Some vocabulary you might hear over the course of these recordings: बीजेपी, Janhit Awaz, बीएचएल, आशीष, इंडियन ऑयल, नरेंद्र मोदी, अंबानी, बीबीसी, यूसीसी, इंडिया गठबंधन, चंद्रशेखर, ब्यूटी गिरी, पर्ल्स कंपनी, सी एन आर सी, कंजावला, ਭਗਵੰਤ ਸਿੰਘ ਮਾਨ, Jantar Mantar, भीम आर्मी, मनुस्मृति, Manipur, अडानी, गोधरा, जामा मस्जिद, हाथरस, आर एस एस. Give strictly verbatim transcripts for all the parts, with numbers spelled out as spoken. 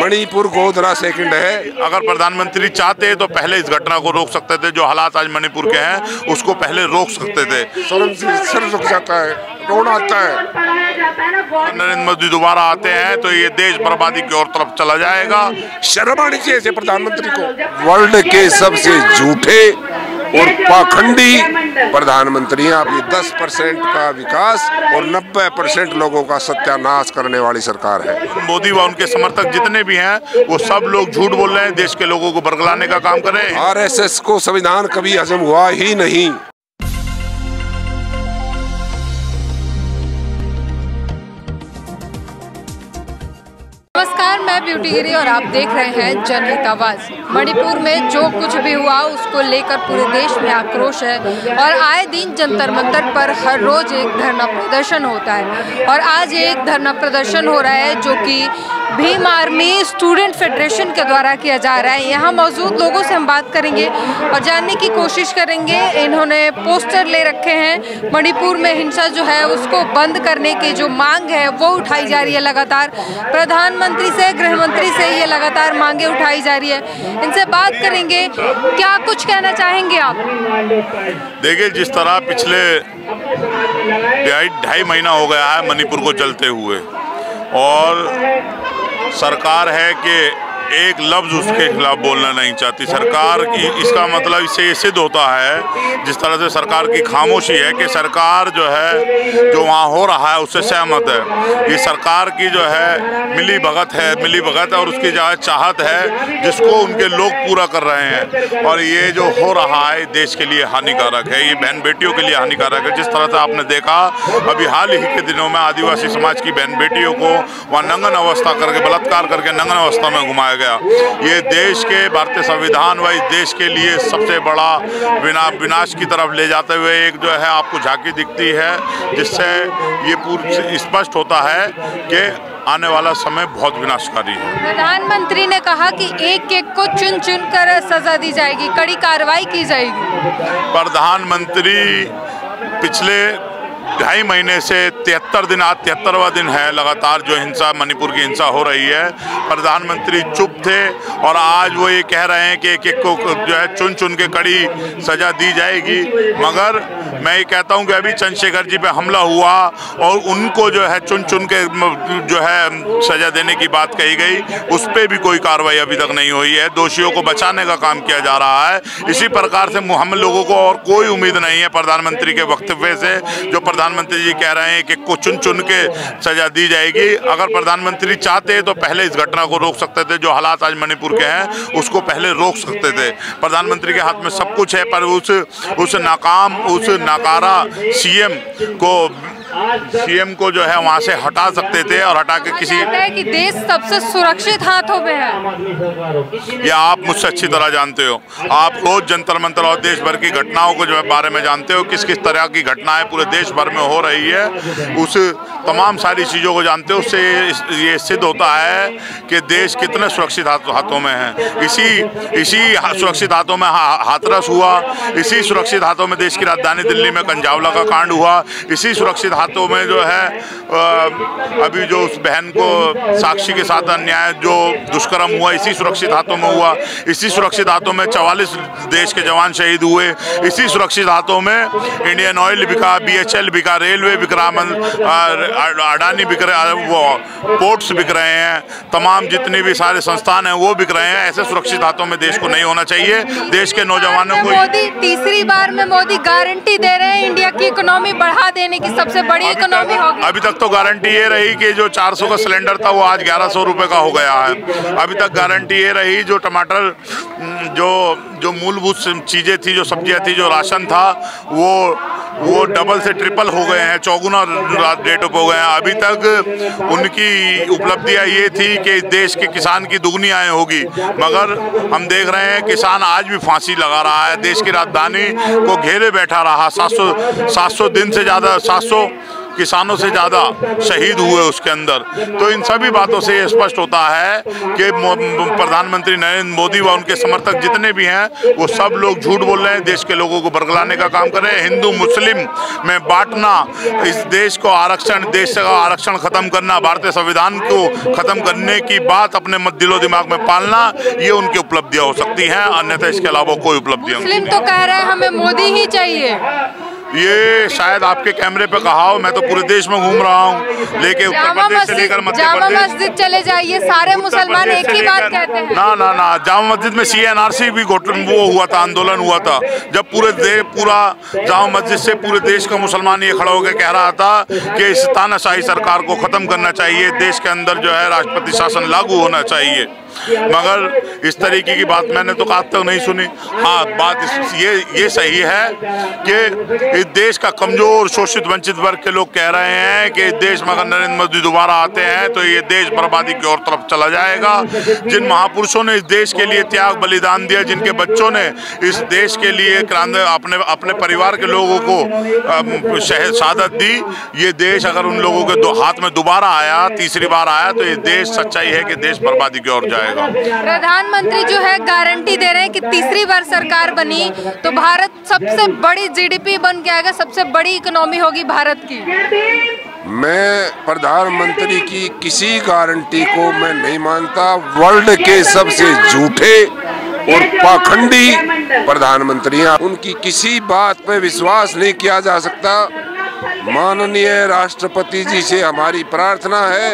Manipur गोधरा second है। अगर प्रधानमंत्री चाहते तो पहले इस घटना को रोक सकते थे, जो हालात आज मणिपुर के हैं उसको पहले रोक सकते थे। रुक जाता है, रोना आता है। नरेंद्र मोदी दोबारा आते हैं तो ये देश बर्बादी की ओर तरफ चला जाएगा। शर्म आनी चाहिए ऐसे प्रधानमंत्री को। वर्ल्ड के सबसे झूठे और पाखंडी प्रधानमंत्री हैं आप। ये दस परसेंट का विकास और नब्बे परसेंट लोगों का सत्यानाश करने वाली सरकार है। मोदी व उनके समर्थक जितने भी हैं वो सब लोग झूठ बोल रहे हैं, देश के लोगों को बरगलाने का काम कर रहे हैं। आर एस एस को संविधान कभी हजम हुआ ही नहीं। नमस्कार, मैं ब्यूटी गिरी और आप देख रहे हैं जनहित आवाज। मणिपुर में जो कुछ भी हुआ उसको लेकर पूरे देश में आक्रोश है और आए दिन जंतर मंतर पर हर रोज एक धरना प्रदर्शन होता है और आज एक धरना प्रदर्शन हो रहा है जो कि भीम आर्मी स्टूडेंट फेडरेशन के द्वारा किया जा रहा है। यहाँ मौजूद लोगों से हम बात करेंगे और जानने की कोशिश करेंगे। इन्होंने पोस्टर ले रखे हैं, मणिपुर में हिंसा जो है उसको बंद करने की जो मांग है वो उठाई जा रही है लगातार। प्रधानमंत्री से, गृह मंत्री से ये लगातार मांगे उठाई जा रही है। इनसे बात करेंगे, क्या कुछ कहना चाहेंगे आप? देखिए, जिस तरह पिछले ढाई महीना हो गया है मणिपुर को चलते हुए और सरकार है कि एक लफ्ज़ उसके खिलाफ बोलना नहीं चाहती सरकार की। इसका मतलब इससे ये सिद्ध होता है जिस तरह से सरकार की खामोशी है कि सरकार जो है जो वहाँ हो रहा है उससे सहमत है। ये सरकार की जो है मिली भगत है मिली भगत है और उसकी जो चाहत है जिसको उनके लोग पूरा कर रहे हैं। और ये जो हो रहा है देश के लिए हानिकारक है, ये बहन बेटियों के लिए हानिकारक है। जिस तरह से आपने देखा अभी हाल ही के दिनों में आदिवासी समाज की बहन बेटियों को वहाँ नंगन अवस्था करके, बलात्कार करके नंगन अवस्था में घुमाया गया। ये देश के, भारतीय संविधान व इस देश के लिए सबसे बड़ा विनाश की तरफ ले जाते हुए एक जो है आपको झांकी दिखती है, जिससे ये पूर्ण स्पष्ट होता है कि आने वाला समय बहुत विनाशकारी है। प्रधानमंत्री ने कहा कि एक एक को चुन चुन कर सजा दी जाएगी, कड़ी कार्रवाई की जाएगी। प्रधानमंत्री पिछले ढाई महीने से तिहत्तर दिन, आज तिहत्तरवा दिन है लगातार जो हिंसा मणिपुर की हिंसा हो रही है, प्रधानमंत्री चुप थे और आज वो ये कह रहे हैं कि एक एक को जो है चुन चुन के कड़ी सजा दी जाएगी। मगर मैं ये कहता हूँ कि अभी चंद्रशेखर जी पे हमला हुआ और उनको जो है चुन चुन के जो है सजा देने की बात कही गई, उस पर भी कोई कार्रवाई अभी तक नहीं हुई है। दोषियों को बचाने का काम किया जा रहा है। इसी प्रकार से हम लोगों को और कोई उम्मीद नहीं है प्रधानमंत्री के वक्तव्य से। जो प्रधानमंत्री जी कह रहे हैं कि को चुन चुन के सजा दी जाएगी, अगर प्रधानमंत्री चाहते तो पहले इस घटना को रोक सकते थे, जो हालात आज मणिपुर के हैं उसको पहले रोक सकते थे। प्रधानमंत्री के हाथ में सब कुछ है पर उस उस नाकाम उस नाकारा सीएम को सीएम को जो है वहाँ से हटा सकते थे और हटा के किसी है कि देश सबसे सुरक्षित हाथों में है। यह आप मुझसे अच्छी तरह जानते हो, आप रोज जंतर मंतर और देश भर की घटनाओं को जो है बारे में जानते हो, किस किस तरह की घटनाएं पूरे देश भर में हो रही है, उस तमाम सारी चीज़ों को जानते हो। उससे ये सिद्ध होता है कि देश कितने सुरक्षित हाथों में है। इसी इसी सुरक्षित हाथों में हाथरस हुआ, इसी सुरक्षित हाथों में देश की राजधानी दिल्ली में कंजावला का कांड हुआ, इसी सुरक्षित हाथों में जो है अभी जो उस बहन को साक्षी के साथ अन्याय जो दुष्कर्म हुआ इसी सुरक्षित हाथों में हुआ, इसी सुरक्षित हाथों में चवालीस देश के जवान शहीद हुए, इसी सुरक्षित हाथों में इंडियन ऑयल बिका, बीएचएल बिका, रेलवे बिक रहा, अडानी बिक रहे, वो पोर्ट्स बिक रहे हैं, तमाम जितने भी सारे संस्थान हैं वो बिक रहे हैं। ऐसे सुरक्षित हाथों में देश को नहीं होना चाहिए। देश के नौजवानों को मोदी तीसरी बार में मोदी गारंटी दे रहे हैं इंडिया की इकोनॉमी बढ़ा देने की, सबसे बड़ी इकोनॉमी होगी। अभी तक तो गारंटी ये रही कि जो चार सौ का सिलेंडर था वो आज ग्यारह सौ रुपए का हो गया है। अभी तक गारंटी ये रही जो टमाटर, जो जो मूलभूत चीज़ें थी, जो सब्जियां थी, जो राशन था, वो वो डबल से ट्रिपल हो गए हैं, चौगुना रेट हो गए हैं। अभी तक उनकी उपलब्धियां ये थी कि देश के किसान की दुगनी आय होगी, मगर हम देख रहे हैं किसान आज भी फांसी लगा रहा है, देश की राजधानी को घेरे बैठा रहा। सात सौ सात सौ दिन से ज़्यादा सात सौ किसानों से ज़्यादा शहीद हुए उसके अंदर। तो इन सभी बातों से ये स्पष्ट होता है कि प्रधानमंत्री नरेंद्र मोदी व उनके समर्थक जितने भी हैं वो सब लोग झूठ बोल रहे हैं, देश के लोगों को बरगलाने का काम कर रहे हैं। हिंदू मुस्लिम में बांटना, इस देश को आरक्षण, देश का आरक्षण ख़त्म करना, भारतीय संविधान को ख़त्म करने की बात अपने मत दिलो दिमाग में पालना, ये उनकी उपलब्धियाँ हो सकती हैं, अन्यथा इसके अलावा कोई उपलब्धियाँ। मुस्लिम तो कह रहे हैं हमें मोदी ही चाहिए। ये शायद आपके कैमरे पे कहा हो, मैं तो पूरे देश में घूम रहा हूँ, लेके उत्तर प्रदेश से लेकर मध्य प्रदेश, जामा मस्जिद चले जाइए, सारे मुसलमान एक ही बात कहते हैं। ना ना ना, जामा मस्जिद में सी एन आर सी भी घोटाला वो हुआ था, आंदोलन हुआ था, जब पूरे देश पूरा जामा मस्जिद से पूरे देश का मुसलमान ये खड़ा होकर कह रहा था कि इस तानाशाही सरकार को ख़त्म करना चाहिए, देश के अंदर जो है राष्ट्रपति शासन लागू होना चाहिए। मगर इस तरीके की बात मैंने तो आज तक नहीं सुनी। हाँ, बात ये ये सही है कि इस देश का कमज़ोर शोषित वंचित वर्ग के लोग कह रहे हैं कि इस देश में अगर नरेंद्र मोदी दोबारा आते हैं तो ये देश बर्बादी की ओर तरफ चला जाएगा। जिन महापुरुषों ने इस देश के लिए त्याग बलिदान दिया, जिनके बच्चों ने इस देश के लिए क्रांति अपने अपने परिवार के लोगों को शहादत दी, ये देश अगर उन लोगों के दो हाथ में दोबारा आया, तीसरी बार आया, तो ये देश सच्चाई है कि देश बर्बादी की ओर जाएगा। प्रधानमंत्री जो है गारंटी दे रहे हैं कि तीसरी बार सरकार बनी तो भारत सबसे बड़ी जी डी पी बन के आएगा, सबसे बड़ी इकोनॉमी होगी भारत की। मैं प्रधानमंत्री की किसी गारंटी को मैं नहीं मानता। वर्ल्ड के सबसे झूठे और पाखंडी प्रधानमंत्री, उनकी किसी बात पर विश्वास नहीं किया जा सकता। माननीय राष्ट्रपति जी से हमारी प्रार्थना है,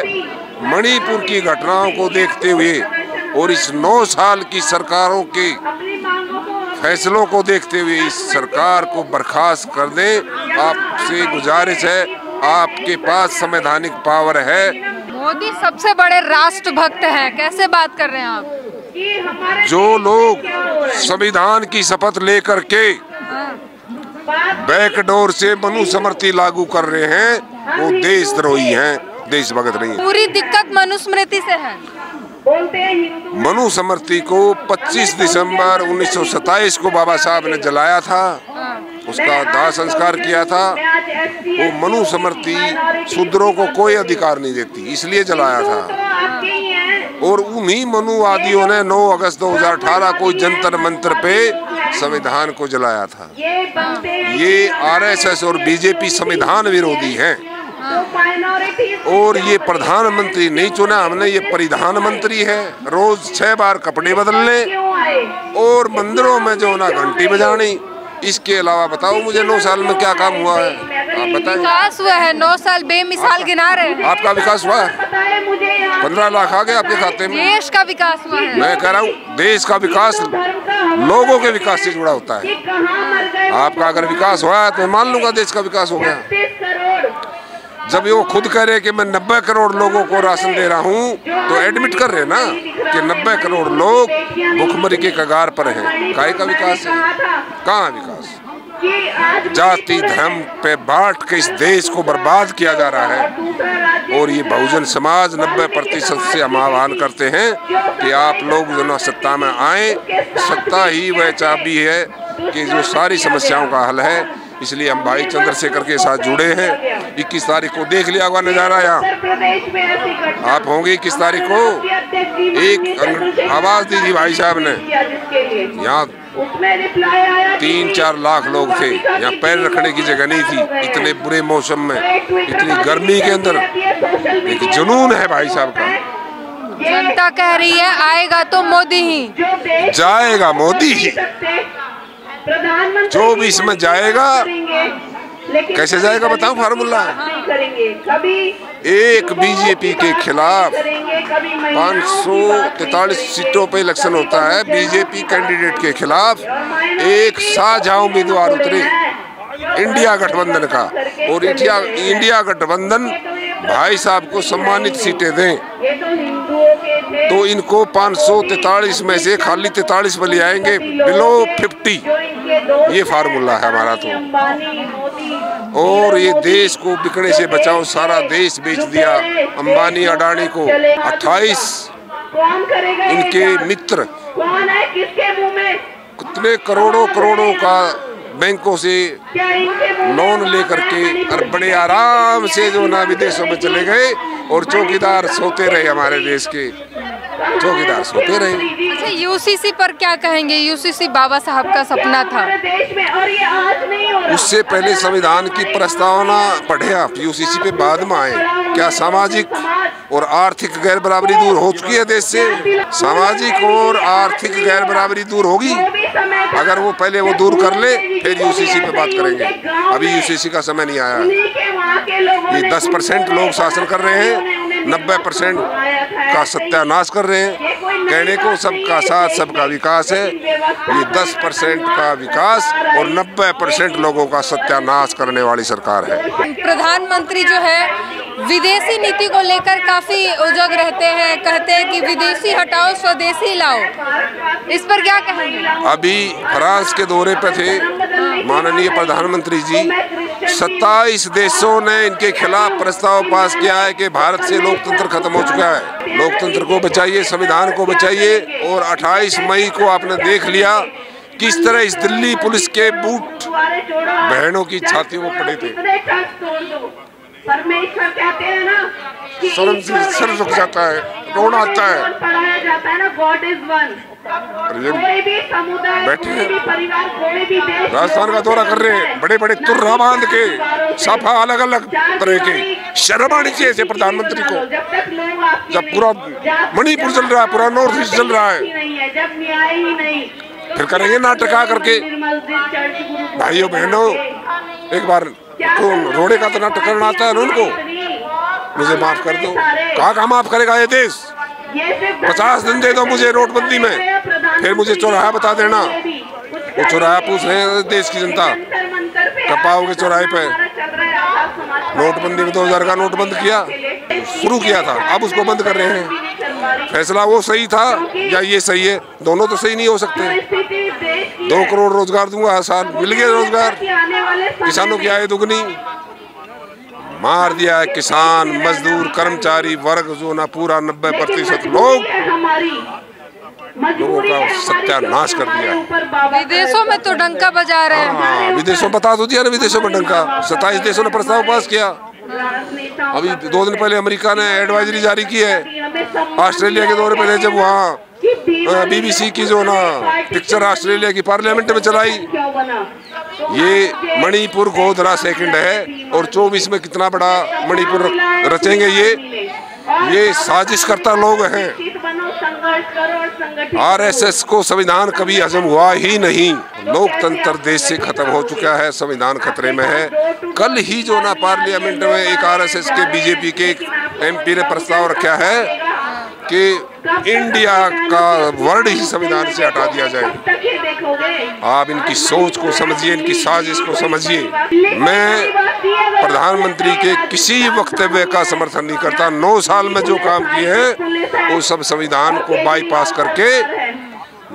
मणिपुर की घटनाओं को देखते हुए और इस नौ साल की सरकारों के फैसलों को देखते हुए इस सरकार को बर्खास्त कर दें। आपसे गुजारिश है, आपके पास संवैधानिक पावर है। मोदी सबसे बड़े राष्ट्रभक्त हैं, कैसे बात कर रहे हैं आप? जो लोग संविधान की शपथ लेकर के बैकडोर से मनुस्मृति लागू कर रहे हैं वो देशद्रोही हैं, देशभगत नहीं। पूरी दिक्कत मनुस्मृति से है। मनुस्मृति को पच्चीस दिसंबर उन्नीस सौ सत्ताईस को बाबा साहब ने जलाया था, उसका दाह संस्कार किया था। वो मनुस्मृति शूद्रों को कोई अधिकार नहीं देती, इसलिए जलाया था। और उन्हीं मनुवादियों ने नौ अगस्त दो हज़ार अठारह को जंतर मंतर पे संविधान को जलाया था। ये आर एस एस और बी जे पी संविधान विरोधी हैं और ये प्रधानमंत्री नहीं चुना हमने, ये परिधान मंत्री है, रोज छह बार कपड़े बदलने और मंदिरों में जो ना घंटी बजानी। इसके अलावा बताओ मुझे नौ साल में क्या काम हुआ है, आप बताएं? विकास हुआ है, नौ साल बेमिसाल गिना रहे हैं। आपका विकास हुआ है? पंद्रह लाख आ गए आपके खाते में। देश का विकास हुआ है। मैं कह रहा हूँ देश का विकास लोगों के विकास से जुड़ा होता है। आपका अगर विकास हुआ है तो मैं मान लूंगा देश का विकास हो गया। जब वो खुद कह रहे कि मैं नब्बे करोड़ लोगों को राशन दे रहा हूं तो एडमिट कर रहे ना कि नब्बे करोड़ लोग भुखमरी के कगार पर हैं। काय का विकास है? कहाँ विकास? जाति धर्म पे बांट के इस देश को बर्बाद किया जा रहा है। और ये बहुजन समाज नब्बे प्रतिशत से हम आह्वान करते हैं कि आप लोग जो ना सत्ता में आए, सत्ता ही वह चाबी है कि जो सारी समस्याओं का हल है। इसलिए हम भाई चंद्रशेखर के साथ जुड़े हैं। इक्कीस तारीख को देख लिया हुआ नजारा यहाँ, आप होंगे इक्कीस तारीख को। एक आवाज़ दी थी भाई साहब ने, यहाँ तीन चार लाख लोग थे, यहाँ पैर रखने की जगह नहीं थी। इतने बुरे मौसम में, इतनी गर्मी के अंदर एक जुनून है भाई साहब का। जनता कह रही है आएगा तो मोदी ही, जाएगा मोदी ही। जो भी इसमें जाएगा कैसे जाएगा बताओ? फार्मूला एक बीजेपी के खिलाफ पाँच सौ तैतालीस सीटों पे इलेक्शन होता है। बीजेपी कैंडिडेट के खिलाफ एक साझा उम्मीदवार उतरे इंडिया गठबंधन का, और इंडिया इंडिया गठबंधन भाई साहब को सम्मानित सीटें दें तो इनको पाँच सौ तैतालीस में से खाली तैतालीस पर ले आएंगे, बिलो पचास। ये फार्मूला है हमारा तो। और ये देश को बिकने से बचाओ, सारा देश बेच दिया अंबानी अडानी को। अट्ठाईस इनके मित्र कितने करोड़ों करोड़ों का बैंकों से लोन लेकर के और बड़े आराम से जो ना विदेशों में चले गए और चौकीदार सोते रहे, हमारे देश के चौकीदार सोते रहे। अच्छा, यूसीसी पर क्या कहेंगे? यूसीसी बाबा साहब का सपना था। उससे पहले संविधान की प्रस्तावना पढ़े आप, यूसीसी पे बाद में आए। क्या सामाजिक और आर्थिक गैर बराबरी दूर हो चुकी है देश से? सामाजिक और आर्थिक गैर बराबरी दूर होगी अगर वो पहले वो दूर कर ले, फिर यूसीसी पे बात करेंगे। अभी यूसीसी का समय नहीं आया। ये दस परसेंट लोग शासन कर रहे हैं, नब्बे परसेंट का सत्यानाश कर रहे हैं। कहने को सबका साथ सबका विकास है, ये दस परसेंट का विकास और नब्बे परसेंट लोगों का सत्यानाश करने वाली सरकार है। प्रधानमंत्री जो है विदेशी नीति को लेकर काफी उजग रहते हैं, कहते हैं कि विदेशी हटाओ स्वदेशी लाओ, इस पर क्या कहेंगे? अभी फ्रांस के दौरे पर थे माननीय प्रधानमंत्री जी, सत्ताईस देशों ने इनके खिलाफ प्रस्ताव पास किया है कि भारत से लोकतंत्र खत्म हो चुका है, लोकतंत्र को बचाइए, संविधान को बचाइए। और अट्ठाईस मई को आपने देख लिया किस तरह इस दिल्ली पुलिस के बूट बहनों की छाती में पड़े थे। परमेश्वर कहते हैं ना कि सर झुक जाता है, रोना आता है। पढ़ाया जाता है ना, गॉड इज वन। कोई भी समुदाय, कोई भी परिवार, कोई भी देश राजस्थान का दौरा कर रहे हैं, बड़े बड़े तुर्रा बांध के, साफा अलग अलग तरह के। शर्म आनी चाहिए ऐसे प्रधानमंत्री को। जब पूरा मणिपुर चल रहा है, पूरा नॉर्थ ईस्ट चल रहा है, जब न्याय ही नहीं फिर करेंगे नाटका करके। भाइयों बहनों, एक बार तो रोड़े का तो नाटक करना आता है उनको, मुझे माफ कर दो। कहाँ कहाँ माफ करेगा ये देश? पचास दिन दे दो मुझे नोटबंदी में, फिर मुझे चौराहा बता देना। वो चौराहा पूछ रहे हैं देश की जनता, कब आओगे चौराहे पे? नोटबंदी में दो हजार का नोट बंद किया, शुरू किया था, अब उसको बंद कर रहे हैं। फैसला वो सही था या ये सही है? दोनों तो सही नहीं हो सकते। दो करोड़ रोजगार दूंगा हर साल, मिल गया रोजगार, किसानों की आय दुगनी। मार दिया है किसान मजदूर कर्मचारी वर्ग जो ना पूरा नब्बे प्रतिशत लोग लोगों का सत्यानाश कर दिया। विदेशों में तो डंका बजा रहे हैं। विदेशों बता दो दिया ना, विदेशों में डंका। सत्ताईस देशों ने प्रस्ताव पास किया। अभी दो दिन पहले अमेरिका ने एडवाइजरी जारी की है। ऑस्ट्रेलिया के दौरे पर जब वहाँ बीबीसी की जो ना पिक्चर ऑस्ट्रेलिया की पार्लियामेंट में चलाई, ये मणिपुर गोधरा सेकंड है और चौबीस में कितना बड़ा मणिपुर रचेंगे। ये ये साजिशकर्ता लोग हैं। आर एस एस को संविधान कभी हजम हुआ ही नहीं। लोकतंत्र देश से खत्म हो चुका है, संविधान खतरे में है। कल ही जो ना पार्लियामेंट में एक आर एस एस के बीजेपी के एक एम पी ने प्रस्ताव रखा है कि इंडिया का वर्ड ही संविधान से हटा दिया जाए। आप इनकी सोच को समझिए, इनकी साजिश को समझिए। मैं प्रधानमंत्री के किसी वक्तव्य का समर्थन नहीं करता। नौ साल में जो काम किए हैं वो सब संविधान को बाईपास करके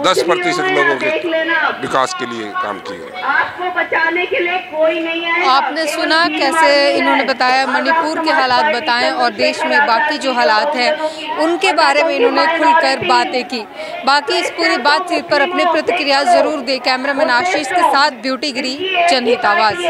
दस प्रतिशत लोगों के विकास के लिए काम किए। आपको बचाने के लिए कोई नहीं है। आपने सुना कैसे इन्होंने बताया, मणिपुर के हालात बताएं और देश में बाकी जो हालात हैं उनके बारे में इन्होंने खुलकर बातें की। बाकी इस पूरी बातचीत पर अपनी प्रतिक्रिया जरूर दें। कैमरामैन आशीष के साथ ब्यूटी गिरी, जनहित आवाज़।